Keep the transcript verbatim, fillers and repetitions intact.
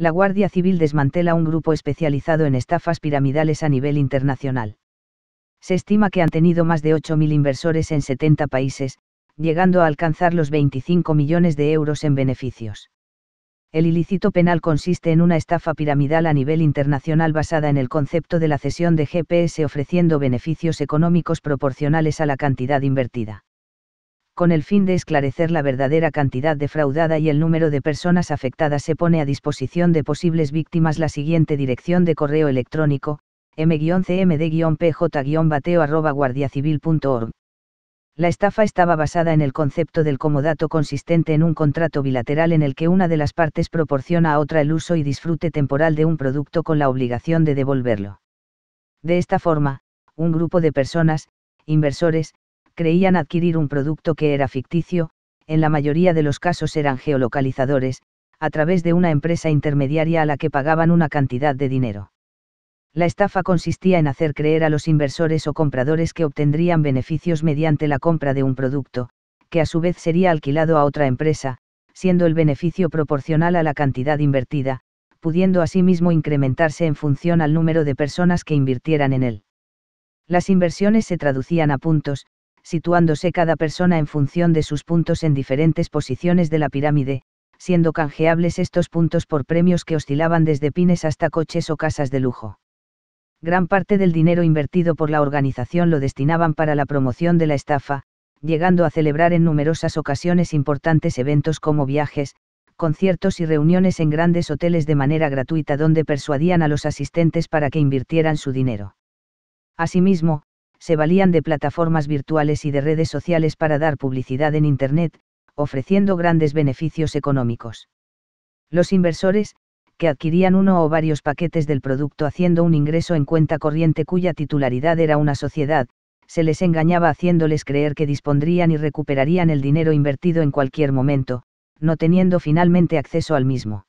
la Guardia Civil desmantela un grupo especializado en estafas piramidales a nivel internacional. Se estima que han tenido más de ocho mil inversores en setenta países, llegando a alcanzar los veinticinco millones de euros en beneficios. El ilícito penal consiste en una estafa piramidal a nivel internacional basada en el concepto de la cesión de G P S ofreciendo beneficios económicos proporcionales a la cantidad invertida, con el fin de esclarecer la verdadera cantidad defraudada y el número de personas afectadas. Se pone a disposición de posibles víctimas la siguiente dirección de correo electrónico: m guion c m d guion p j guion bateo arroba guardia civil punto org. La estafa estaba basada en el concepto del comodato, consistente en un contrato bilateral en el que una de las partes proporciona a otra el uso y disfrute temporal de un producto con la obligación de devolverlo. De esta forma, un grupo de personas, inversores, creían adquirir un producto que era ficticio, en la mayoría de los casos eran geolocalizadores, a través de una empresa intermediaria a la que pagaban una cantidad de dinero. La estafa consistía en hacer creer a los inversores o compradores que obtendrían beneficios mediante la compra de un producto, que a su vez sería alquilado a otra empresa, siendo el beneficio proporcional a la cantidad invertida, pudiendo asimismo incrementarse en función al número de personas que invirtieran en él. Las inversiones se traducían a puntos, situándose cada persona en función de sus puntos en diferentes posiciones de la pirámide, siendo canjeables estos puntos por premios que oscilaban desde pines hasta coches o casas de lujo. Gran parte del dinero invertido por la organización lo destinaban para la promoción de la estafa, llegando a celebrar en numerosas ocasiones importantes eventos como viajes, conciertos y reuniones en grandes hoteles de manera gratuita, donde persuadían a los asistentes para que invirtieran su dinero. Asimismo, se valían de plataformas virtuales y de redes sociales para dar publicidad en Internet, ofreciendo grandes beneficios económicos. Los inversores, que adquirían uno o varios paquetes del producto haciendo un ingreso en cuenta corriente cuya titularidad era una sociedad, se les engañaba haciéndoles creer que dispondrían y recuperarían el dinero invertido en cualquier momento, no teniendo finalmente acceso al mismo.